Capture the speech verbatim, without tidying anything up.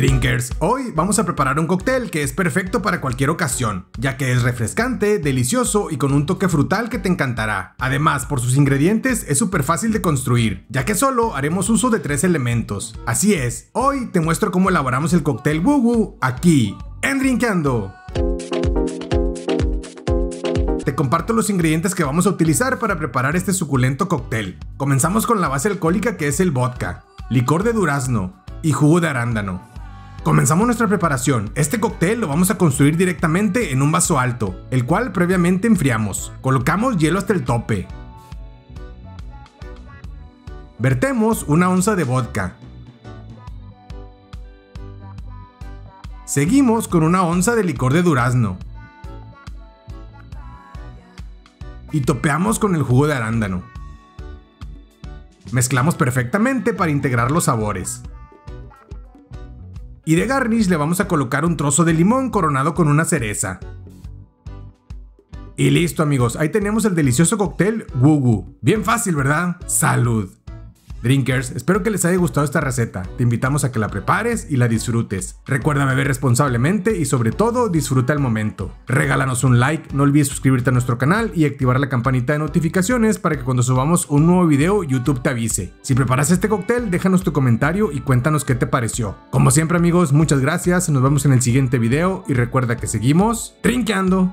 drinkers. Hoy vamos a preparar un cóctel que es perfecto para cualquier ocasión, ya que es refrescante, delicioso y con un toque frutal que te encantará. Además, por sus ingredientes es súper fácil de construir, ya que solo haremos uso de tres elementos. Así es, hoy te muestro cómo elaboramos el cóctel Woo Woo aquí en Drinkeando. Te comparto los ingredientes que vamos a utilizar para preparar este suculento cóctel. Comenzamos con la base alcohólica, que es el vodka, licor de durazno y jugo de arándano. Comenzamos nuestra preparación. Este cóctel lo vamos a construir directamente en un vaso alto, el cual previamente enfriamos. Colocamos hielo hasta el tope. Vertemos una onza de vodka. Seguimos con una onza de licor de durazno. Y topeamos con el jugo de arándano. Mezclamos perfectamente para integrar los sabores. Y de garnish le vamos a colocar un trozo de limón coronado con una cereza. Y listo, amigos, ahí tenemos el delicioso cóctel Woo Woo. Bien fácil, ¿verdad? ¡Salud! Drinkers, espero que les haya gustado esta receta. Te invitamos a que la prepares y la disfrutes. Recuerda beber responsablemente y sobre todo disfruta el momento. Regálanos un like, no olvides suscribirte a nuestro canal y activar la campanita de notificaciones para que cuando subamos un nuevo video YouTube te avise. Si preparas este cóctel, déjanos tu comentario y cuéntanos qué te pareció. Como siempre, amigos, muchas gracias, nos vemos en el siguiente video y recuerda que seguimos drinkeando.